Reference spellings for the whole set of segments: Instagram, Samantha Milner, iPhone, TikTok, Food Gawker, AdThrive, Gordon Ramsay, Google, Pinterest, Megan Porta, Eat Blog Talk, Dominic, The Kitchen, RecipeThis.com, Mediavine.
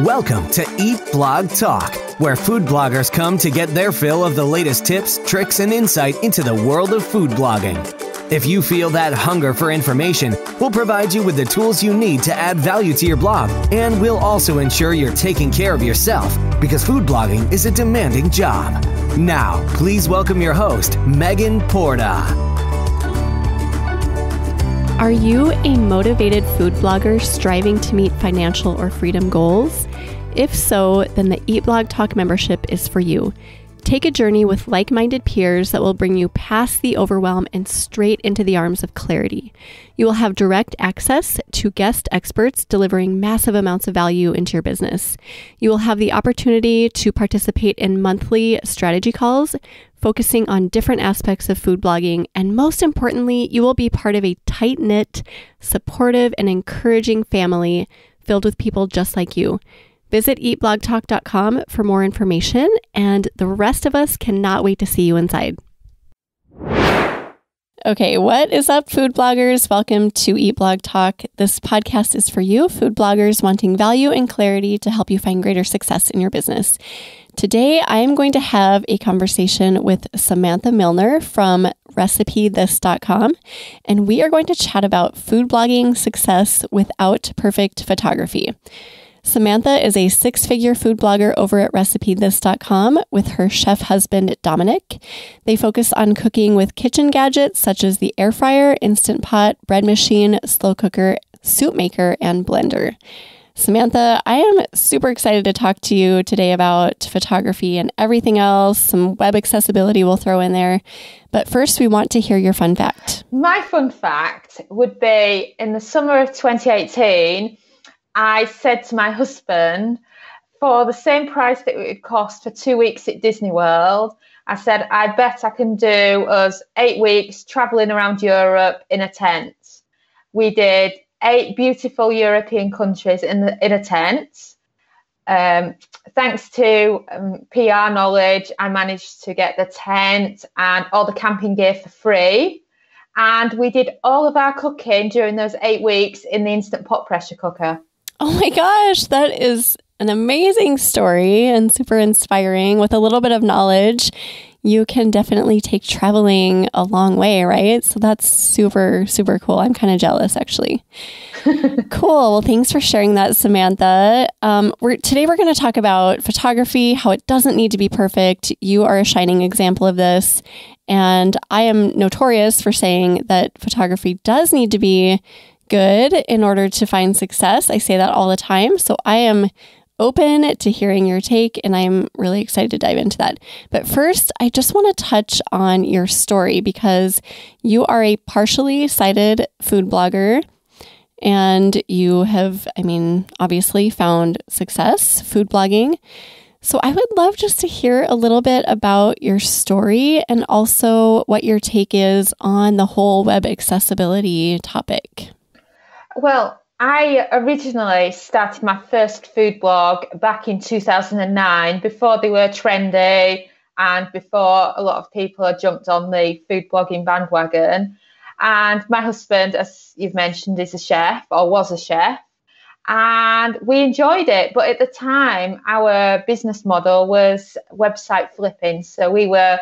Welcome to Eat Blog Talk, where food bloggers come to get their fill of the latest tips, tricks, and insight into the world of food blogging. If you feel that hunger for information, we'll provide you with the tools you need to add value to your blog, and we'll also ensure you're taking care of yourself, because food blogging is a demanding job. Now, please welcome your host, Megan Porta. Are you a motivated food blogger striving to meet financial or freedom goals? If so, then the Eat Blog Talk membership is for you. Take a journey with like-minded peers that will bring you past the overwhelm and straight into the arms of clarity. You will have direct access to guest experts delivering massive amounts of value into your business. You will have the opportunity to participate in monthly strategy calls, focusing on different aspects of food blogging, and most importantly, you will be part of a tight-knit, supportive, and encouraging family filled with people just like you. Visit eatblogtalk.com for more information, and the rest of us cannot wait to see you inside. Okay, what is up, food bloggers? Welcome to Eat Blog Talk. This podcast is for you, food bloggers wanting value and clarity to help you find greater success in your business. Today, I am going to have a conversation with Samantha Milner from RecipeThis.com, and we are going to chat about food blogging success without perfect photography. Samantha is a six-figure food blogger over at RecipeThis.com with her chef husband, Dominic. They focus on cooking with kitchen gadgets such as the air fryer, Instant Pot, bread machine, slow cooker, soup maker, and blender. Samantha, I am super excited to talk to you today about photography and everything else. Some web accessibility we'll throw in there. But first, we want to hear your fun fact. My fun fact would be, in the summer of 2018, I said to my husband, for the same price that it would cost for 2 weeks at Disney World, I said, I bet I can do us 8 weeks traveling around Europe in a tent. We did 8 beautiful European countries in a tent. Thanks to PR knowledge, I managed to get the tent and all the camping gear for free. And we did all of our cooking during those 8 weeks in the Instant Pot pressure cooker. Oh my gosh, that is an amazing story and super inspiring. With a little bit of knowledge, you can definitely take traveling a long way, right? So that's super, super cool. I'm kind of jealous, actually. Cool. Well, thanks for sharing that, Samantha. Today we're going to talk about photography, how it doesn't need to be perfect. You are a shining example of this. And I am notorious for saying that photography does need to be good in order to find success. I say that all the time. So I am open to hearing your take, and I'm really excited to dive into that. But first, I just want to touch on your story, because you are a partially sighted food blogger, and you have, obviously found success food blogging. So I would love just to hear a little bit about your story and also what your take is on the whole web accessibility topic. Well, I originally started my first food blog back in 2009, before they were trendy and before a lot of people had jumped on the food blogging bandwagon. And my husband, as you've mentioned, is a chef, or was a chef, and we enjoyed it. But at the time, our business model was website flipping. So we were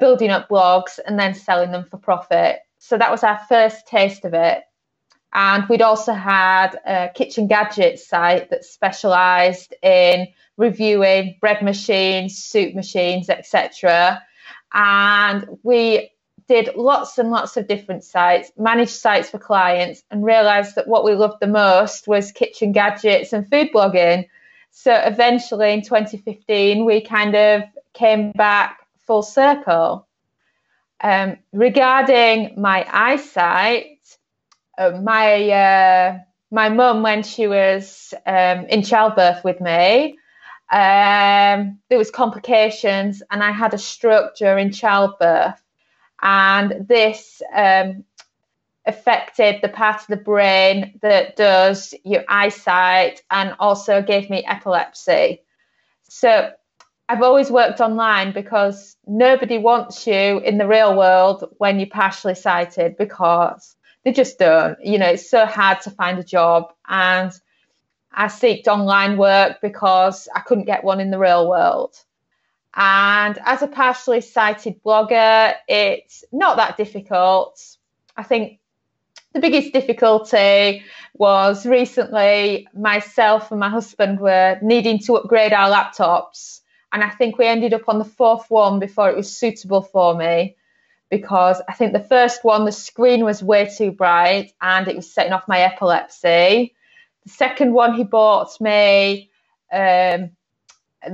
building up blogs and then selling them for profit. So that was our first taste of it. And we'd also had a kitchen gadget site that specialised in reviewing bread machines, soup machines, etc. And we did lots and lots of different sites, managed sites for clients, and realised that what we loved the most was kitchen gadgets and food blogging. So eventually in 2015, we kind of came back full circle. Regarding my eyesight, my mum, when she was in childbirth with me, there was complications, and I had a stroke during childbirth, and this affected the part of the brain that does your eyesight, and also gave me epilepsy. So I've always worked online, because nobody wants you in the real world when you're partially sighted, because they just don't. It's so hard to find a job. And I seeked online work because I couldn't get one in the real world. And as a partially sighted blogger, it's not that difficult. I think the biggest difficulty was recently myself and my husband were needing to upgrade our laptops. And I think we ended up on the fourth one before it was suitable for me, because I think the first one, the screen was way too bright and it was setting off my epilepsy. The second one he bought me, the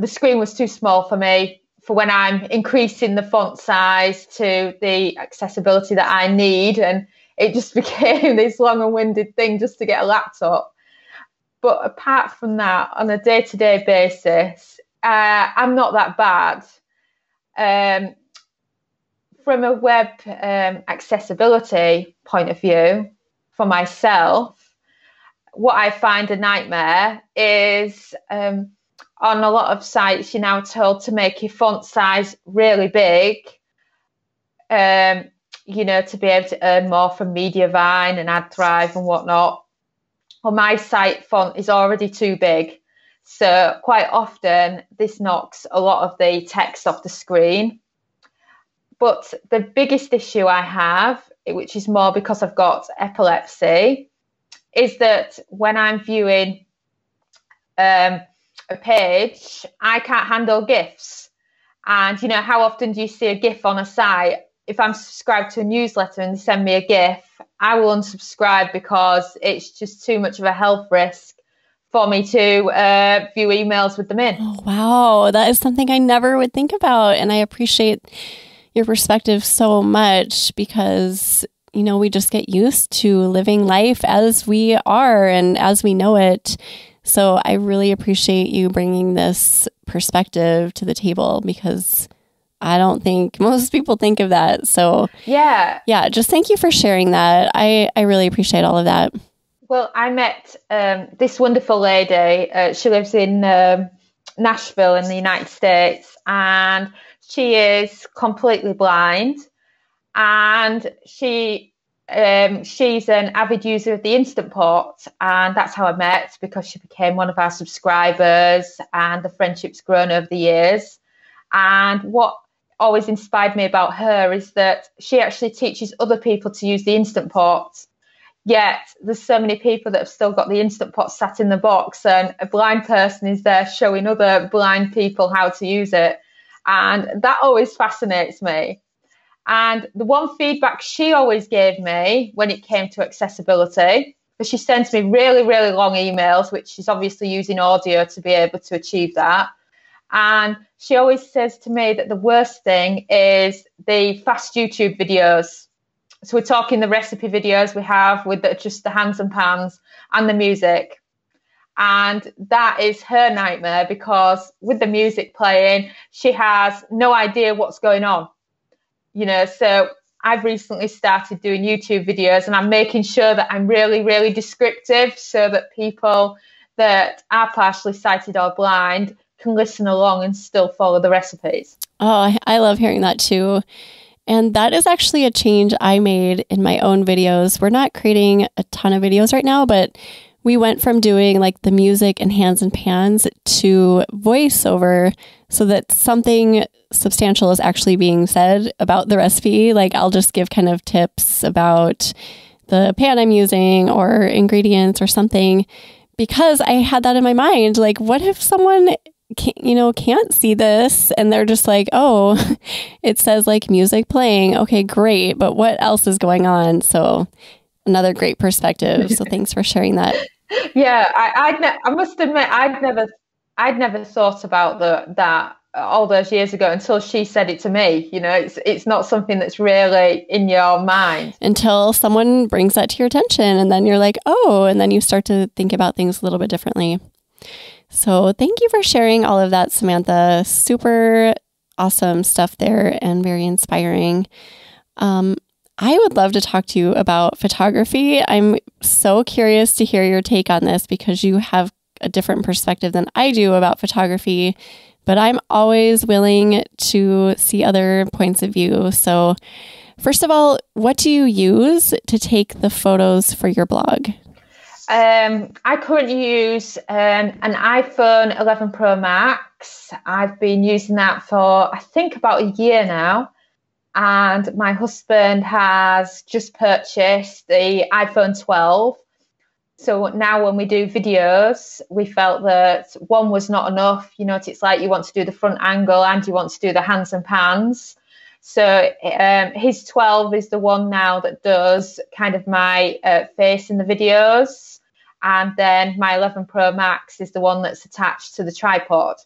screen was too small for me for when I'm increasing the font size to the accessibility that I need. And it just became this long and winded thing just to get a laptop. But apart from that, on a day-to-day basis, I'm not that bad. From a web accessibility point of view, for myself, what I find a nightmare is on a lot of sites, you're now told to make your font size really big, you know, to be able to earn more from Mediavine and AdThrive and whatnot. Well, my site font is already too big. So quite often this knocks a lot of the text off the screen. But the biggest issue I have, which is more because I've got epilepsy, is that when I'm viewing a page, I can't handle GIFs. And, you know, how often do you see a GIF on a site? If I'm subscribed to a newsletter and they send me a GIF, I will unsubscribe because it's just too much of a health risk for me to view emails with them in. Oh, wow, that is something I never would think about. And I appreciate your perspective so much because, you know, we just get used to living life as we are and as we know it. So I really appreciate you bringing this perspective to the table because I don't think most people think of that. So yeah, just thank you for sharing that. I really appreciate all of that. Well, I met this wonderful lady. She lives in Nashville in the United States, and she is completely blind, and she's an avid user of the Instant Pot, and that's how I met, because she became one of our subscribers and the friendship's grown over the years. And what always inspired me about her is that she actually teaches other people to use the Instant Pot. Yet there's so many people that have still got the Instant Pot sat in the box, and a blind person is there showing other blind people how to use it. And that always fascinates me. And the one feedback she always gave me when it came to accessibility, but she sends me really, really long emails, which she's obviously using audio to be able to achieve that. And she always says to me that the worst thing is the fast YouTube videos. So we're talking the recipe videos we have with just the hands and pans and the music. And that is her nightmare, because with the music playing, she has no idea what's going on. You know, so I've recently started doing YouTube videos, and I'm making sure that I'm really, really descriptive so that people that are partially sighted or blind can listen along and still follow the recipes. Oh, I love hearing that too. And that is actually a change I made in my own videos. We're not creating a ton of videos right now, but we went from doing like the music and hands and pans to voiceover so that something substantial is actually being said about the recipe. Like I'll just give kind of tips about the pan I'm using or ingredients or something, because I had that in my mind. Like, what if someone can't see this and they're just like, oh, it says like music playing. Okay, great. But what else is going on? So another great perspective. So thanks for sharing that. Yeah, I must admit, I'd never thought about that all those years ago until she said it to me. You know, it's not something that's really in your mind until someone brings that to your attention. And then you're like, oh, and then you start to think about things a little bit differently. So thank you for sharing all of that, Samantha. Super awesome stuff there and very inspiring. I would love to talk to you about photography. I'm so curious to hear your take on this because you have a different perspective than I do about photography, but I'm always willing to see other points of view. So first of all, what do you use to take the photos for your blog? I currently use an iPhone 11 Pro Max. I've been using that for, I think, about a year now. And my husband has just purchased the iPhone 12. So now when we do videos, we felt that one was not enough. You know, it's like you want to do the front angle and you want to do the hands and pans. So his 12 is the one now that does kind of my face in the videos. And then my 11 Pro Max is the one that's attached to the tripod.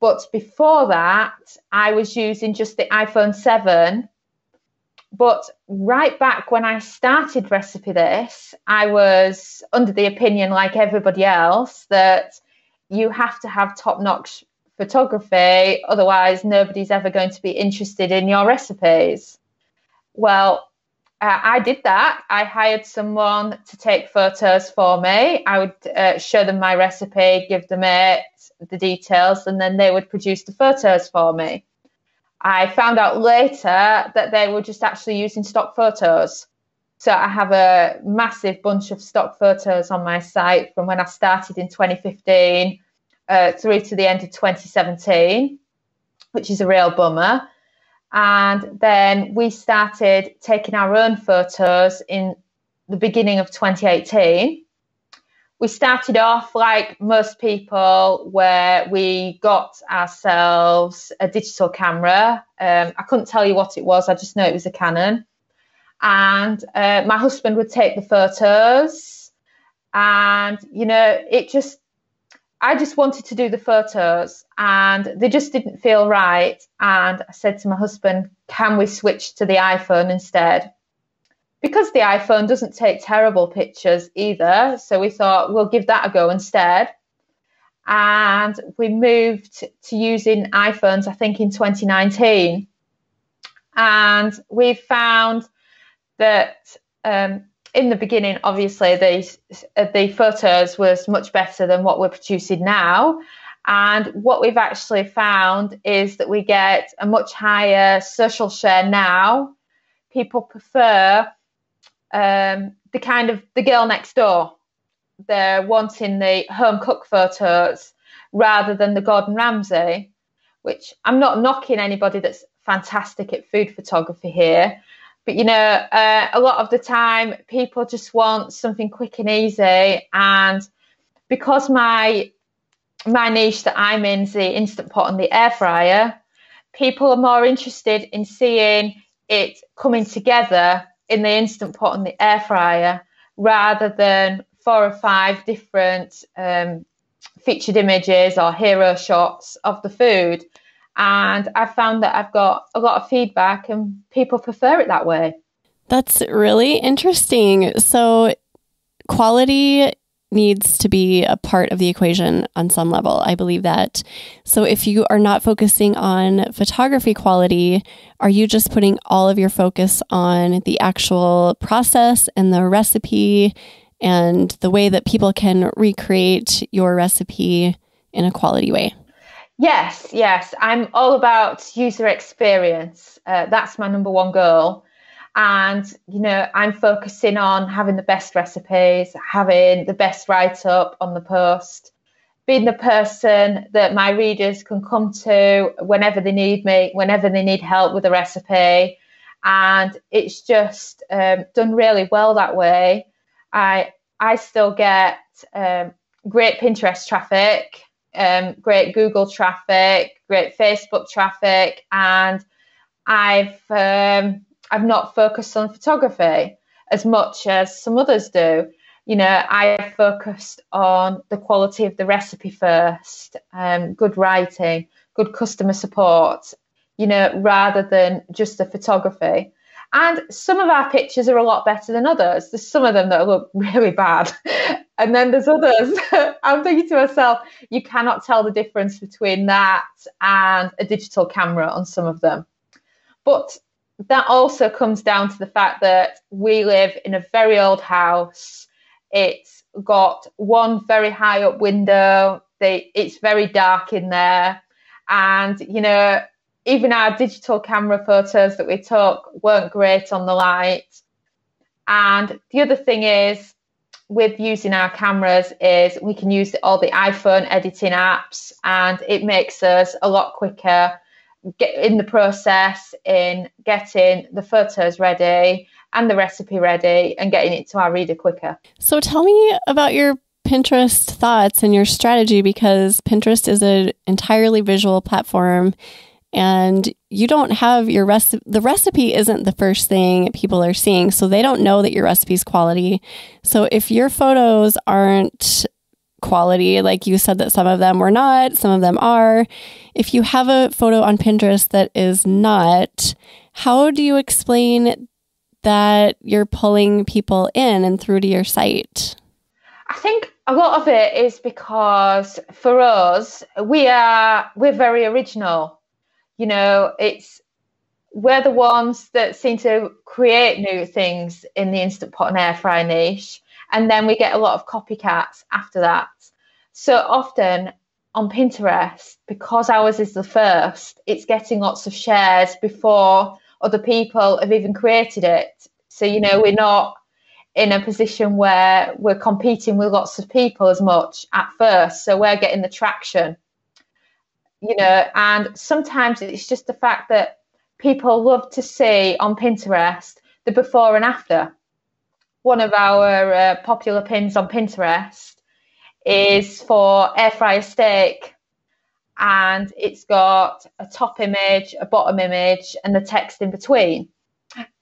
But before that, I was using just the iPhone 7. But right back when I started Recipe This, I was under the opinion, like everybody else, that you have to have top-notch photography, otherwise nobody's ever going to be interested in your recipes. Well, I did that. I hired someone to take photos for me. I would show them my recipe, give them it, the details, and then they would produce the photos for me. I found out later that they were just actually using stock photos. So I have a massive bunch of stock photos on my site from when I started in 2015 through to the end of 2017, which is a real bummer. And then we started taking our own photos in the beginning of 2018. We started off like most people where we got ourselves a digital camera. I couldn't tell you what it was. I just know it was a Canon. And my husband would take the photos. And, you know, I just wanted to do the photos and they just didn't feel right. And I said to my husband, can we switch to the iPhone instead? Because the iPhone doesn't take terrible pictures either, so we thought we'll give that a go instead. And we moved to using iPhones, I think, in 2019. And we found that in the beginning, obviously, the photos was much better than what we're producing now. And what we've actually found is that we get a much higher social share now. People prefer the kind of the girl next door. They're wanting the home cook photos rather than the Gordon Ramsay, which I'm not knocking anybody that's fantastic at food photography here, but you know, a lot of the time people just want something quick and easy. And because my niche that I'm in is the Instant Pot and the air fryer, people are more interested in seeing it coming together in the Instant Pot and the air fryer rather than 4 or 5 different featured images or hero shots of the food. And I found that I've got a lot of feedback and people prefer it that way. That's really interesting. So quality needs to be a part of the equation on some level. I believe that. So if you are not focusing on photography quality, are you just putting all of your focus on the actual process and the recipe and the way that people can recreate your recipe in a quality way? Yes. I'm all about user experience. That's my number one goal. And, you know, I'm focusing on having the best recipes, having the best write-up on the post, being the person that my readers can come to whenever they need me, whenever they need help with a recipe. And it's just done really well that way. I still get great Pinterest traffic, great Google traffic, great Facebook traffic. And I've not focused on photography as much as some others do. You know, I focused on the quality of the recipe first, good writing, good customer support, you know, rather than just the photography. And some of our pictures are a lot better than others. There's some of them that look really bad. And then there's others. I'm thinking to myself, you cannot tell the difference between that and a digital camera on some of them. But that also comes down to the fact that we live in a very old house. It's got one very high up window. It's very dark in there. And, you know, even our digital camera photos that we took weren't great on the light. And the other thing is with using our cameras is we can use all the iPhone editing apps, and it makes us a lot quicker in the process in getting the photos ready and the recipe ready and getting it to our reader quicker. So tell me about your Pinterest thoughts and your strategy, because Pinterest is an entirely visual platform, and you don't have your recipe. The recipe isn't the first thing people are seeing, so they don't know that your recipe is quality. So if your photos aren't quality, like you said that some of them were not, some of them are, if you have a photo on Pinterest that is not, how do you explain that you're pulling people in and through to your site? I think a lot of it is because for us, we're very original. You know, we're the ones that seem to create new things in the Instant Pot and air fry niche. And then we get a lot of copycats after that. So often on Pinterest, because ours is the first, it's getting lots of shares before other people have even created it. So, you know, we're not in a position where we're competing with lots of people as much at first. So we're getting the traction. You know, and sometimes it's just the fact that people love to see on Pinterest the before and after. One of our popular pins on Pinterest is for air fryer steak, and it's got a top image, a bottom image, and the text in between.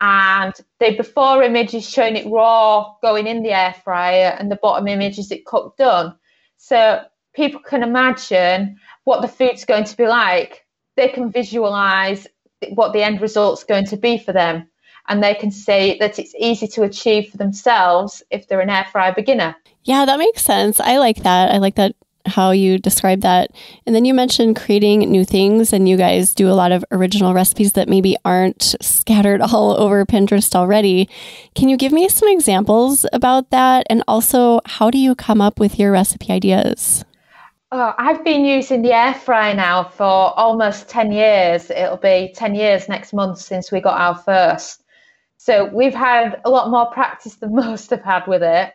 And the before image is showing it raw going in the air fryer, and the bottom image is it cooked done. So people can imagine what the food's going to be like. They can visualize what the end result's going to be for them, and they can say that it's easy to achieve for themselves if they're an air fryer beginner. Yeah, that makes sense. I like that. I like that how you describe that. And then you mentioned creating new things, and you guys do a lot of original recipes that maybe aren't scattered all over Pinterest already. Can you give me some examples about that? And also, how do you come up with your recipe ideas? Oh, I've been using the air fryer now for almost 10 years. It'll be 10 years next month since we got our first. So we've had a lot more practice than most have had with it.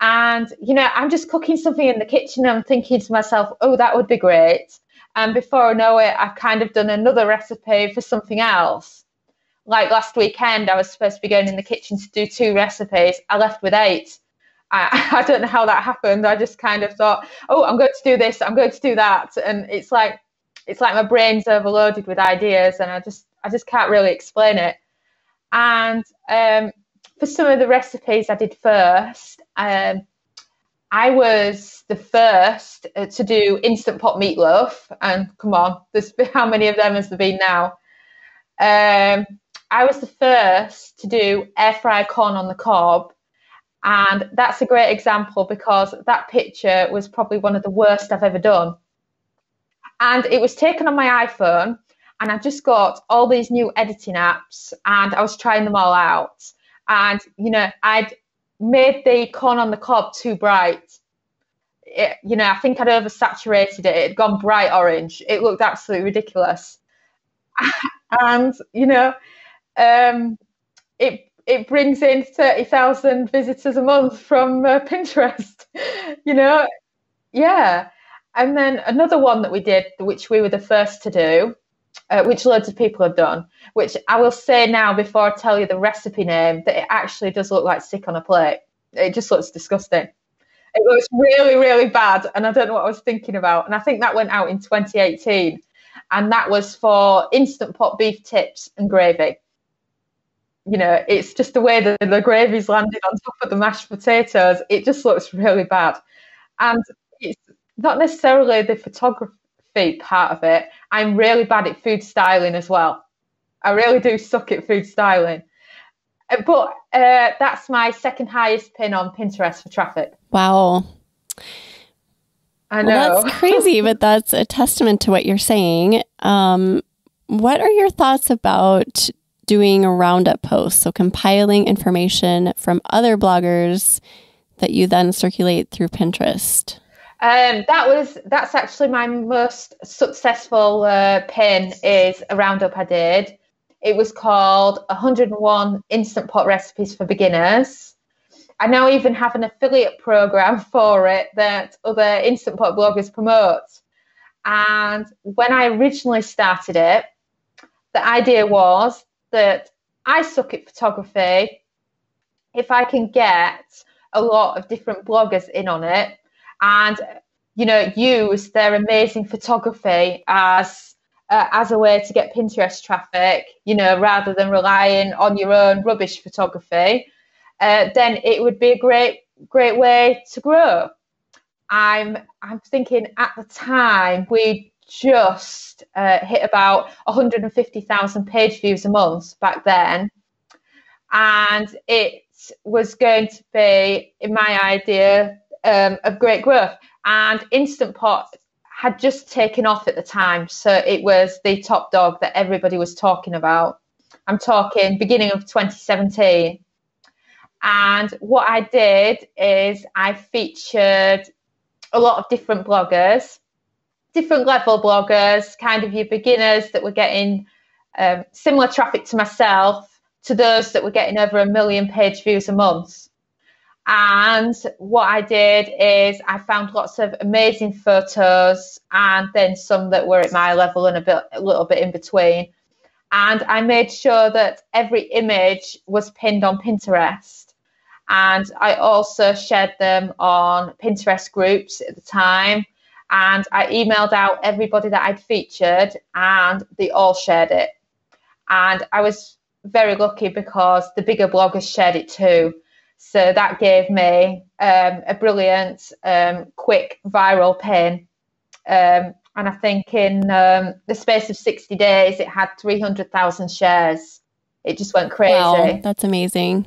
And, you know, I'm just cooking something in the kitchen and I'm thinking to myself, oh, that would be great. And before I know it, I've kind of done another recipe for something else. Like last weekend, I was supposed to be going in the kitchen to do 2 recipes. I left with 8. I don't know how that happened. I just kind of thought, oh, I'm going to do this, I'm going to do that. And it's like my brain's overloaded with ideas, and I just can't really explain it. And for some of the recipes I did first, I was the first to do Instant Pot meatloaf. And come on, there's how many of them has there been now? I was the first to do air fry corn on the cob. And that's a great example because that picture was probably one of the worst I've ever done. And it was taken on my iPhone, and I've just got all these new editing apps, and I was trying them all out. And, you know, I'd made the corn on the cob too bright. You know, I think I'd oversaturated it. It had gone bright orange. It looked absolutely ridiculous. And, you know, it brings in 30,000 visitors a month from Pinterest, you know? Yeah. And then another one that we did, which we were the first to do, which loads of people have done, which I will say now before I tell you the recipe name, that it actually does look like sick on a plate. It just looks disgusting. It looks really, really bad. And I don't know what I was thinking about. And I think that went out in 2018. And that was for Instant Pot beef tips and gravy. You know, it's just the way that the gravy's landed on top of the mashed potatoes. It just looks really bad. And it's not necessarily the photography part of it. I'm really bad at food styling as well. I really do suck at food styling. But that's my second highest pin on Pinterest for traffic. Wow. I know. Well, that's crazy, but that's a testament to what you're saying. What are your thoughts about doing a roundup post, so compiling information from other bloggers that you then circulate through Pinterest? That's actually my most successful pin is a roundup I did. It was called 101 Instant Pot Recipes for Beginners. I now even have an affiliate program for it that other Instant Pot bloggers promote. And when I originally started it, the idea was that I suck at photography. If I can get a lot of different bloggers in on it and, you know, use their amazing photography as a way to get Pinterest traffic, you know, rather than relying on your own rubbish photography, then it would be a great way to grow. I'm thinking at the time we just hit about 150,000 page views a month back then, and it was going to be, in my idea, of great growth. And Instant Pot had just taken off at the time, so it was the top dog that everybody was talking about. I'm talking beginning of 2017. And what I did is I featured a lot of different bloggers, different level bloggers, kind of your beginners that were getting similar traffic to myself, to those that were getting over 1 million page views a month. And what I did is I found lots of amazing photos and then some that were at my level and a little bit in between. And I made sure that every image was pinned on Pinterest. And I also shared them on Pinterest groups at the time. And I emailed out everybody that I'd featured and they all shared it. And I was very lucky because the bigger bloggers shared it too. So that gave me a brilliant, quick viral pin. And I think in the space of 60 days, it had 300,000 shares. It just went crazy. Wow, that's amazing.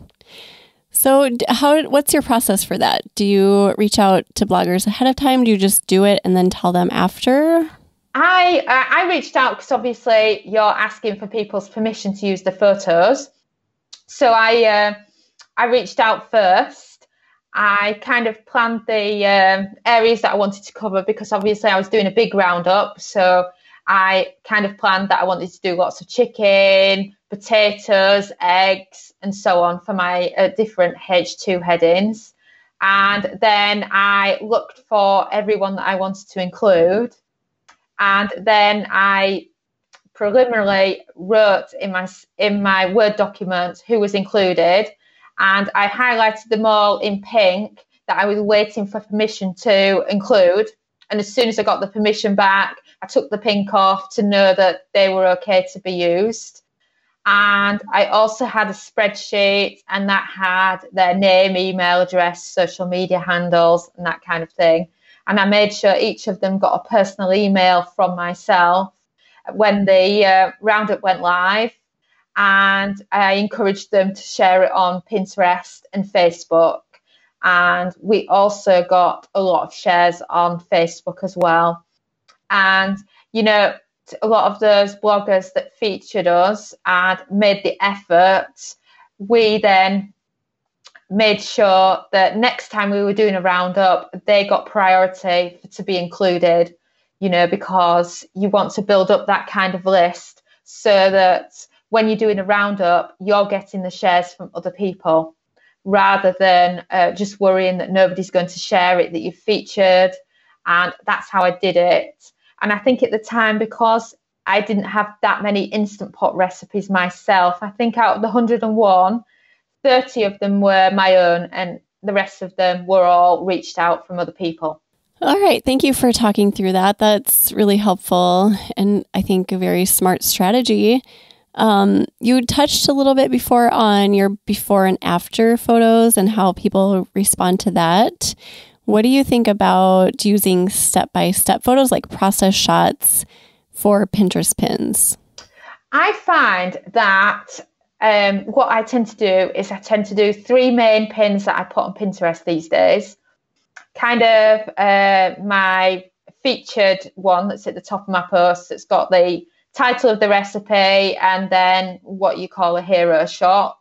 So what's your process for that? Do you reach out to bloggers ahead of time? Do you just do it and then tell them after? I reached out because obviously you're asking for people's permission to use the photos. So I reached out first. I kind of planned the areas that I wanted to cover because obviously I was doing a big roundup. So I kind of planned that I wanted to do lots of chicken, potatoes, eggs, and so on for my different H2 headings. And then I looked for everyone that I wanted to include. And then I preliminarily wrote in my Word document who was included. And I highlighted them all in pink that I was waiting for permission to include. And as soon as I got the permission back, I took the pink off to know that they were okay to be used. And I also had a spreadsheet and that had their name, email address, social media handles, and that kind of thing. And I made sure each of them got a personal email from myself when the roundup went live. And I encouraged them to share it on Pinterest and Facebook. And we also got a lot of shares on Facebook as well. And, you know, a lot of those bloggers that featured us and made the effort, we then made sure that next time we were doing a roundup, they got priority to be included, you know, because you want to build up that kind of list so that when you're doing a roundup, you're getting the shares from other people rather than just worrying that nobody's going to share it that you've featured. And that's how I did it. And I think at the time, because I didn't have that many Instant Pot recipes myself, I think out of the 101, 30 of them were my own and the rest of them were all reached out from other people. All right. Thank you for talking through that. That's really helpful and I think a very smart strategy. You touched a little bit before on your before and after photos and how people respond to that. What do you think about using step-by-step photos like process shots for Pinterest pins? I find that what I tend to do is I tend to do three main pins that I put on Pinterest these days. Kind of my featured one that's at the top of my post that's got the title of the recipe and then what you call a hero shot.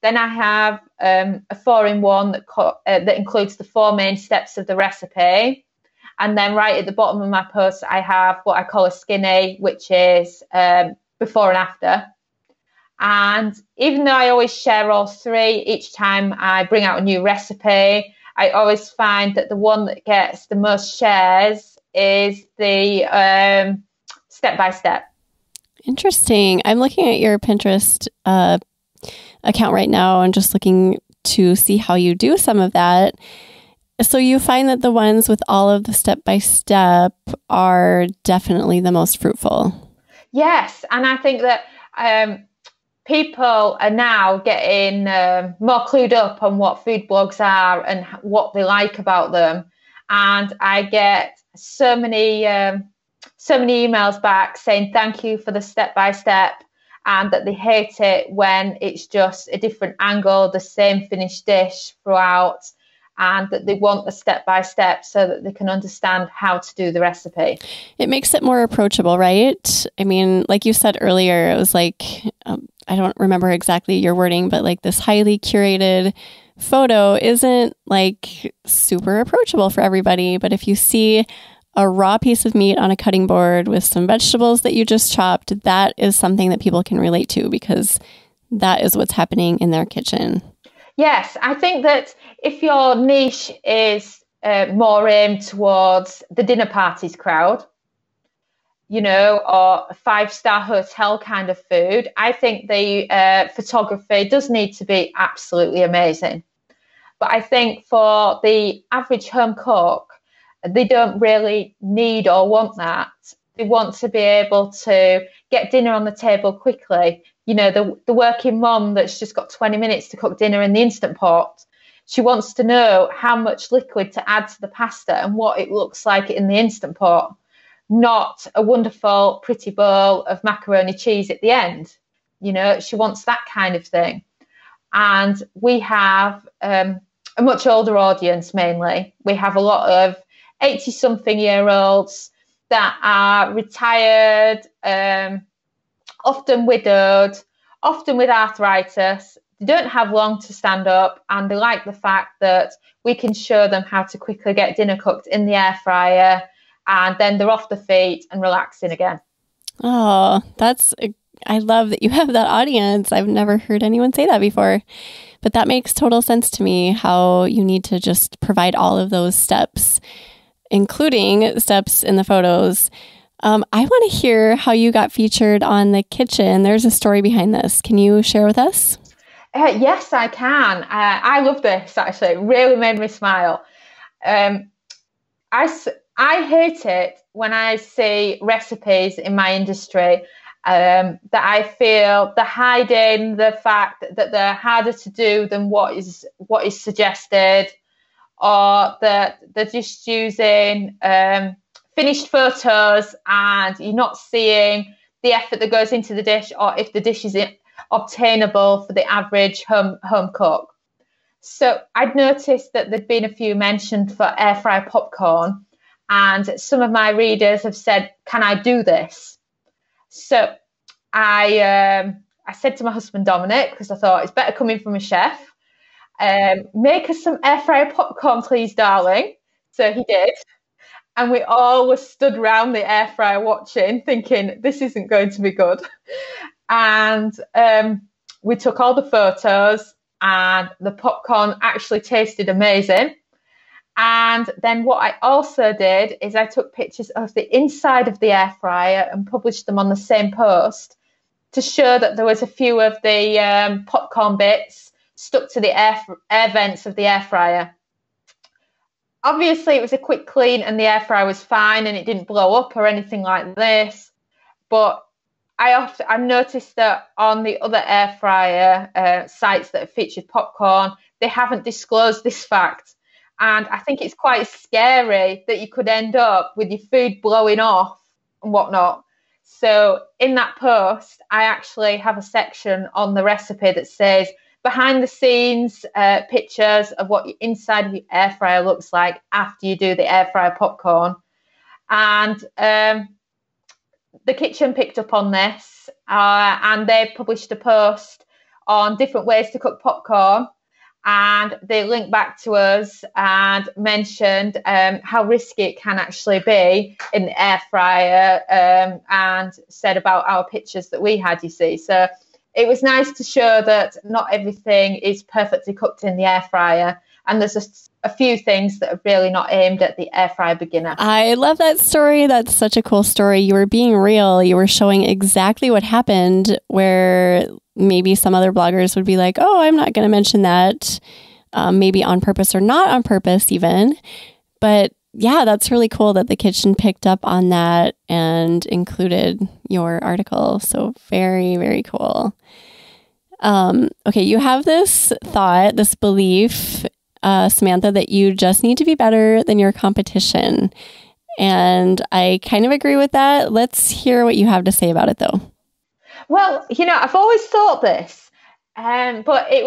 Then I have a 4-in-1 that includes the four main steps of the recipe. And then right at the bottom of my post, I have what I call a skinny, which is before and after. And even though I always share all three each time I bring out a new recipe, I always find that the one that gets the most shares is the step-by-step. Interesting. I'm looking at your Pinterest account right now and just looking to see how you do some of that. So you find that the ones with all of the step-by-step are definitely the most fruitful. Yes. And I think that people are now getting more clued up on what food blogs are and what they like about them. And I get so many emails back saying thank you for the step-by-step and that they hate it when it's just a different angle, the same finished dish throughout, and that they want the step-by-step so that they can understand how to do the recipe. It makes it more approachable, right? I mean, like you said earlier, it was like, I don't remember exactly your wording, but like this highly curated photo isn't like super approachable for everybody. But if you see a raw piece of meat on a cutting board with some vegetables that you just chopped, that is something that people can relate to because that is what's happening in their kitchen. Yes, I think that if your niche is more aimed towards the dinner parties crowd, you know, or a five-star hotel kind of food, I think the photography does need to be absolutely amazing. But I think for the average home cook, they don't really need or want that. They want to be able to get dinner on the table quickly. You know, the working mom that's just got 20 minutes to cook dinner in the Instant Pot, she wants to know how much liquid to add to the pasta and what it looks like in the Instant Pot, not a wonderful, pretty bowl of macaroni cheese at the end. You know, she wants that kind of thing. And we have a much older audience mainly. We have a lot of 80-something-year-olds that are retired, often widowed, often with arthritis. They don't have long to stand up, and they like the fact that we can show them how to quickly get dinner cooked in the air fryer, and then they're off the feet and relaxing again. Oh, I love that you have that audience. I've never heard anyone say that before. But that makes total sense to me, how you need to just provide all of those steps, including steps in the photos. I want to hear how you got featured on The Kitchen. There's a story behind this. Can you share with us? Yes, I can. I love this, actually. It really made me smile. I hate it when I see recipes in my industry that I feel they're hiding the fact that they're harder to do than what is suggested, or that they're just using finished photos and you're not seeing the effort that goes into the dish, or if the dish is obtainable for the average home cook. So I'd noticed that there'd been a few mentioned for air fry popcorn, and some of my readers have said, "Can I do this?" So I said to my husband Dominic, because I thought it's better coming from a chef, "Make us some air fryer popcorn, please, darling." So he did. And we all were stood round the air fryer watching, thinking, this isn't going to be good. And we took all the photos, and the popcorn actually tasted amazing. And then what I also did is I took pictures of the inside of the air fryer and published them on the same post to show that there was a few of the popcorn bits stuck to the air vents of the air fryer. Obviously, it was a quick clean and the air fryer was fine and it didn't blow up or anything like this. But I noticed that on the other air fryer sites that have featured popcorn, they haven't disclosed this fact. And I think it's quite scary that you could end up with your food blowing off and whatnot. So in that post, I actually have a section on the recipe that says, behind the scenes pictures of what inside of your air fryer looks like after you do the air fryer popcorn. And The Kitchen picked up on this and they published a post on different ways to cook popcorn. And they linked back to us and mentioned how risky it can actually be in the air fryer, and said about our pictures that we had, you see. So it was nice to show that not everything is perfectly cooked in the air fryer. And there's just a few things that are really not aimed at the air fryer beginner. I love that story. That's such a cool story. You were being real. You were showing exactly what happened, where maybe some other bloggers would be like, oh, I'm not going to mention that, maybe on purpose or not on purpose even. But yeah, that's really cool that The Kitchen picked up on that and included your article. So very, very cool. Okay, you have this thought, this belief, Samantha, that you just need to be better than your competition. And I kind of agree with that. Let's hear what you have to say about it, though. Well, you know, I've always thought this, but it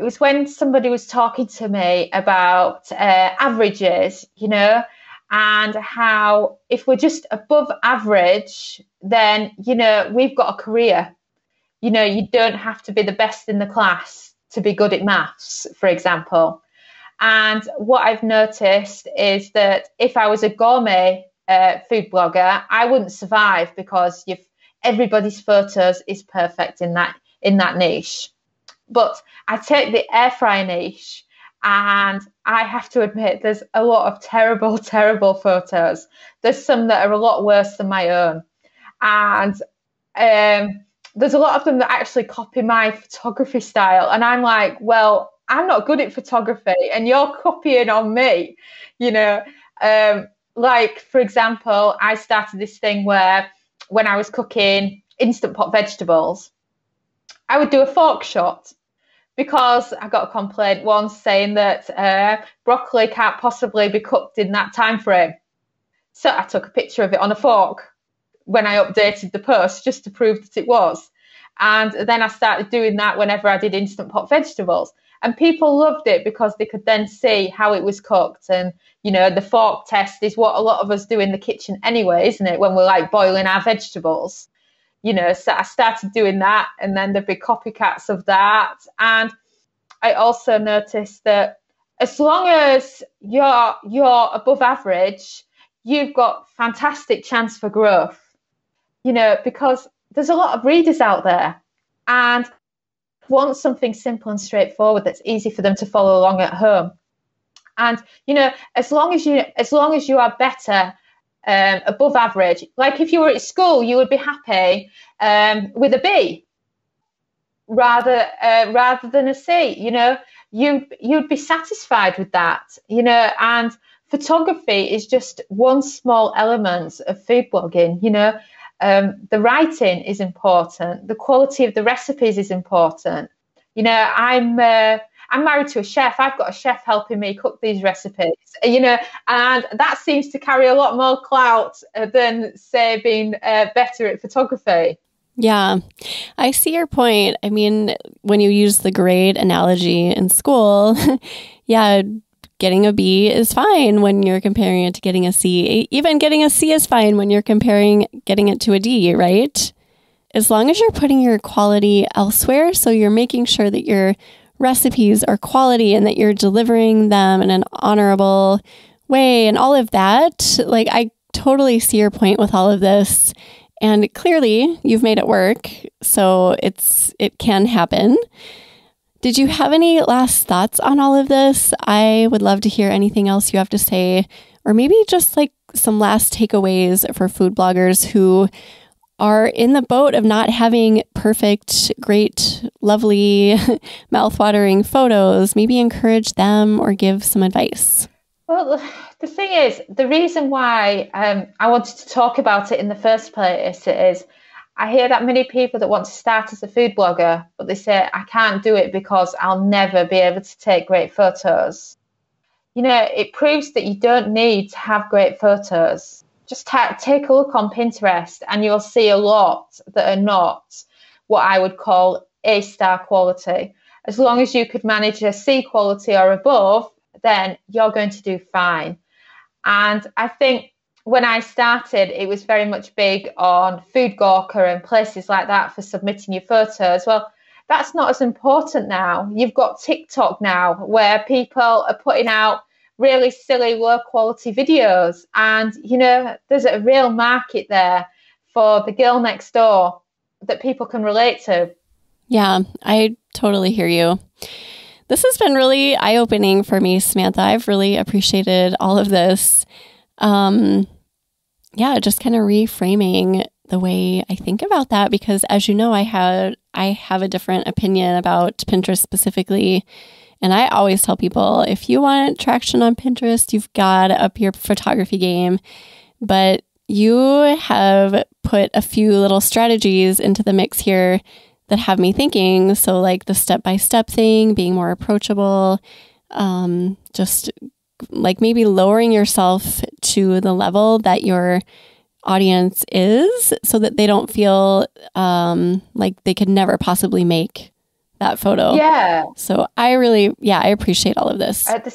was when somebody was talking to me about averages, you know, and how if we're just above average, then, you know, we've got a career. You know, you don't have to be the best in the class to be good at maths, for example. And what I've noticed is that if I was a gourmet food blogger, I wouldn't survive, because everybody's photos is perfect in that niche. But I take the air fryer niche, and I have to admit there's a lot of terrible, terrible photos. There's some that are a lot worse than my own. And there's a lot of them that actually copy my photography style. And I'm like, well, I'm not good at photography and you're copying on me, you know. Like, for example, I started this thing where when I was cooking Instant Pot vegetables, I would do a fork shot, because I got a complaint once saying that broccoli can't possibly be cooked in that time frame. So I took a picture of it on a fork when I updated the post, just to prove that it was. And then I started doing that whenever I did Instant Pot vegetables, and people loved it because they could then see how it was cooked. And, you know, the fork test is what a lot of us do in the kitchen anyway, isn't it? When we're like boiling our vegetables, you know, so I started doing that, and then there'd be copycats of that. And I also noticed that as long as you're above average, you've got fantastic chance for growth. You know, because there's a lot of readers out there and want something simple and straightforward that's easy for them to follow along at home. And, you know, as long as you are better, above average, like if you were at school, you would be happy with a B rather than a C. You know, you'd be satisfied with that. You know, and photography is just one small element of food blogging. You know. The writing is important. The quality of the recipes is important. You know, I'm married to a chef. I've got a chef helping me cook these recipes. You know, and that seems to carry a lot more clout than, say, being better at photography. Yeah, I see your point. I mean, when you use the grade analogy in school, yeah, getting a B is fine when you're comparing it to getting a C. Even getting a C is fine when you're comparing getting it to a D, right? As long as you're putting your quality elsewhere, so you're making sure that your recipes are quality and that you're delivering them in an honorable way and all of that. Like, I totally see your point with all of this. And clearly, you've made it work, so it can happen. Did you have any last thoughts on all of this? I would love to hear anything else you have to say, or maybe just like some last takeaways for food bloggers who are in the boat of not having perfect, great, lovely, mouthwatering photos. Maybe encourage them or give some advice. Well, the thing is, the reason why I wanted to talk about it in the first place is I hear that many people that want to start as a food blogger, but they say, I can't do it because I'll never be able to take great photos. You know, it proves that you don't need to have great photos. Just take a look on Pinterest and you'll see a lot that are not what I would call A-star quality. As long as you could manage a C quality or above, then you're going to do fine. And I think when I started, it was very much big on Food Gawker and places like that for submitting your photos. Well, that's not as important now. You've got TikTok now, where people are putting out really silly, low-quality videos. And, you know, there's a real market there for the girl next door that people can relate to. Yeah, I totally hear you. This has been really eye-opening for me, Samantha. I've really appreciated all of this. Yeah, just kind of reframing the way I think about that, because as you know, I have a different opinion about Pinterest specifically. And I always tell people, if you want traction on Pinterest, you've got to up your photography game. But you have put a few little strategies into the mix here that have me thinking. So like the step-by-step thing, being more approachable, just like maybe lowering yourself to the level that your audience is so that they don't feel like they could never possibly make that photo. Yeah. So I really, I appreciate all of this. The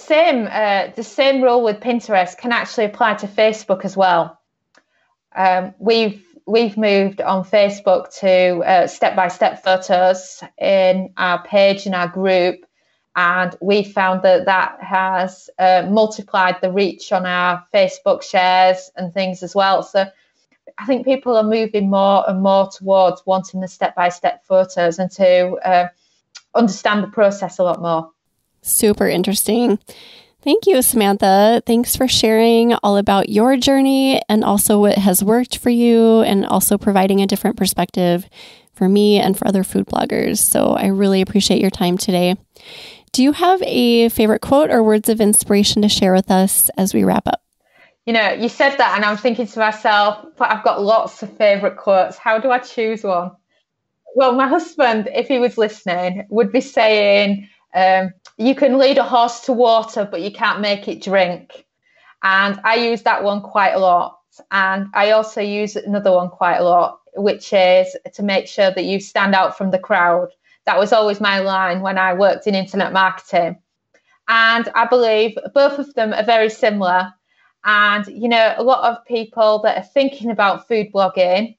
same rule with Pinterest can actually apply to Facebook as well. We've moved on Facebook to step-by-step photos in our page, in our group. And we found that has multiplied the reach on our Facebook shares and things as well. So I think people are moving more and more towards wanting the step-by-step photos and to understand the process a lot more. Super interesting. Thank you, Samantha. Thanks for sharing all about your journey and also what has worked for you and also providing a different perspective for me and for other food bloggers. So I really appreciate your time today. Do you have a favorite quote or words of inspiration to share with us as we wrap up? You know, you said that and I'm thinking to myself, but I've got lots of favorite quotes. How do I choose one? Well, my husband, if he was listening, would be saying, you can lead a horse to water, but you can't make it drink. And I use that one quite a lot. And I also use another one quite a lot, which is to make sure that you stand out from the crowd. That was always my line when I worked in internet marketing. And I believe both of them are very similar. And, you know, a lot of people that are thinking about food blogging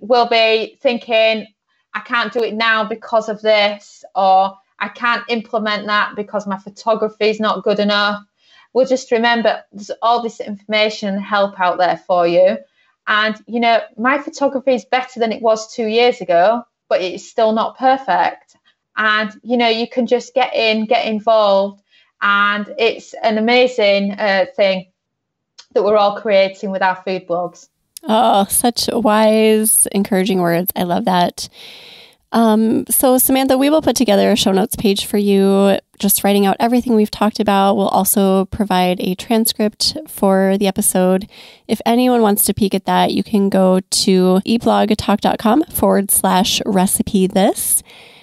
will be thinking, I can't do it now because of this, or I can't implement that because my photography is not good enough. Well, just remember, there's all this information and help out there for you. And, you know, my photography is better than it was 2 years ago, but it's still not perfect. And, you know, you can just get in, get involved. And it's an amazing thing that we're all creating with our food blogs. Oh, such wise, encouraging words. I love that. So Samantha, we will put together a show notes page for you, just writing out everything we've talked about. We'll also provide a transcript for the episode. If anyone wants to peek at that, you can go to eatblogtalk.com/recipe this.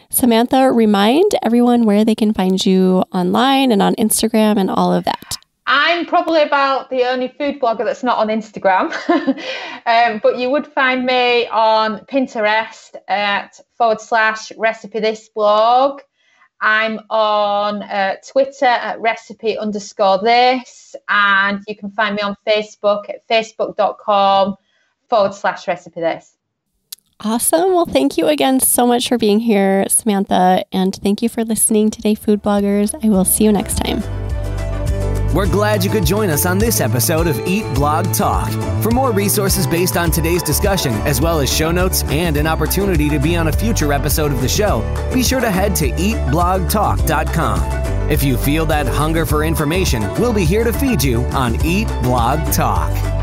Samantha, remind everyone where they can find you online and on Instagram and all of that. I'm probably about the only food blogger that's not on Instagram, but you would find me on Pinterest at /recipe this blog. I'm on Twitter at recipe_this, and you can find me on Facebook at facebook.com/recipe this. Awesome. Well, thank you again so much for being here, Samantha, and thank you for listening today, food bloggers. I will see you next time. We're glad you could join us on this episode of Eat Blog Talk. For more resources based on today's discussion, as well as show notes and an opportunity to be on a future episode of the show, be sure to head to eatblogtalk.com. If you feel that hunger for information, we'll be here to feed you on Eat Blog Talk.